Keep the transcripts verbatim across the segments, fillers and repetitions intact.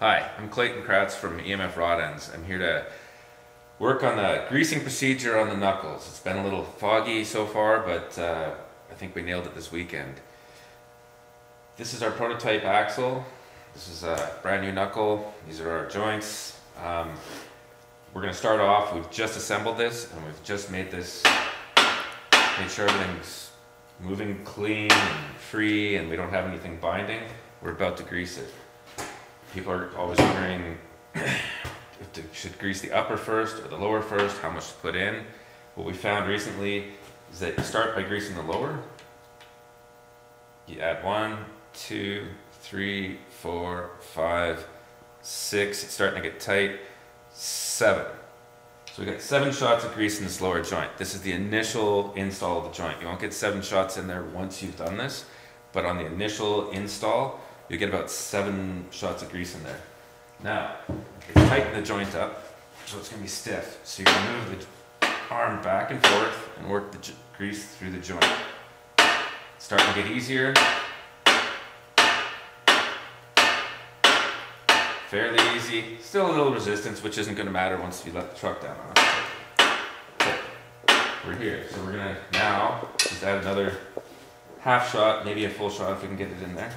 Hi, I'm Clayton Kratz from E M F Rod Ends. I'm here to work on the greasing procedure on the knuckles. It's been a little foggy so far, but uh, I think we nailed it this weekend. This is our prototype axle. This is a brand new knuckle. These are our joints. Um, we're going to start off, we've just assembled this and we've just made this, made sure everything's moving clean and free and we don't have anything binding. We're about to grease it. People are always wondering if they should grease the upper first or the lower first, how much to put in. What we found recently is that you start by greasing the lower. You add one, two, three, four, five, six. It's starting to get tight. Seven. So we got seven shots of grease in this lower joint. This is the initial install of the joint. You won't get seven shots in there once you've done this, but on the initial install, you get about seven shots of grease in there. Now, tighten the joint up, so it's going to be stiff. So you're going to move the arm back and forth and work the grease through the joint. It's starting to get easier. Fairly easy. Still a little resistance, which isn't going to matter once you let the truck down on it. We're here. So we're going to now just add another half shot, maybe a full shot if we can get it in there.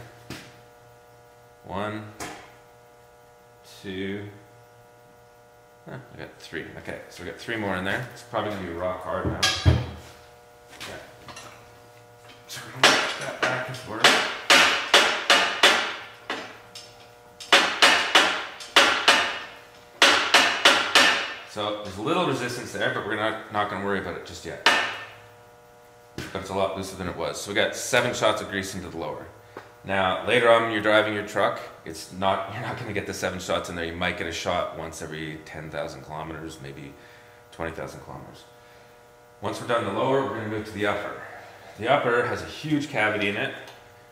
One, two, huh, I got three. Okay, so we got three more in there. It's probably gonna be rock hard now. Okay. So we're gonna push that back and forth. So there's a little resistance there, but we're not, not gonna worry about it just yet. But it's a lot looser than it was. So we got seven shots of grease into the lower. Now, later on when you're driving your truck, it's not, you're not going to get the seven shots in there. You might get a shot once every ten thousand kilometers, maybe twenty thousand kilometers. Once we're done the lower, we're going to move to the upper. The upper has a huge cavity in it,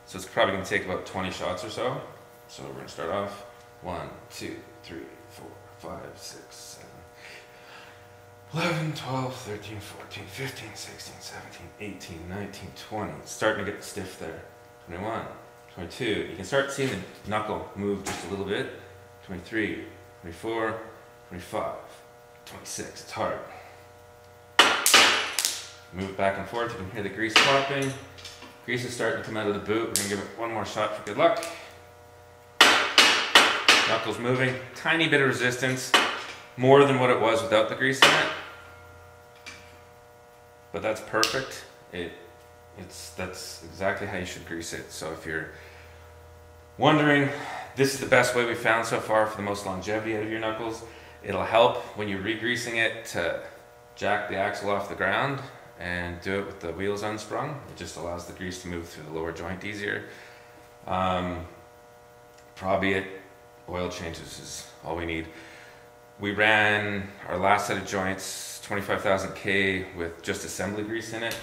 so it's probably going to take about twenty shots or so. So we're going to start off. One, two, three, four, five, six, seven, eleven, twelve, thirteen, fourteen, fifteen, sixteen, seventeen, eighteen, nineteen, twenty. It's starting to get stiff there. twenty-one. twenty-two, you can start seeing the knuckle move just a little bit. twenty-three, twenty-four, twenty-five, twenty-six, it's hard. Move it back and forth, you can hear the grease popping. Grease is starting to come out of the boot. We're gonna give it one more shot for good luck. Knuckle's moving, tiny bit of resistance, more than what it was without the grease in it. But that's perfect. It, It's, that's exactly how you should grease it. So if you're wondering, this is the best way we found so far for the most longevity out of your knuckles. It'll help when you're re-greasing it to jack the axle off the ground and do it with the wheels unsprung. It just allows the grease to move through the lower joint easier. Um, probably it, oil changes is all we need. We ran our last set of joints, twenty-five thousand K, with just assembly grease in it,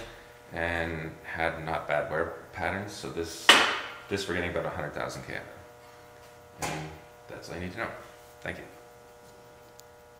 and had not bad wear patterns, so this this we're getting about one hundred thousand K out of. And that's all you need to know. Thank you.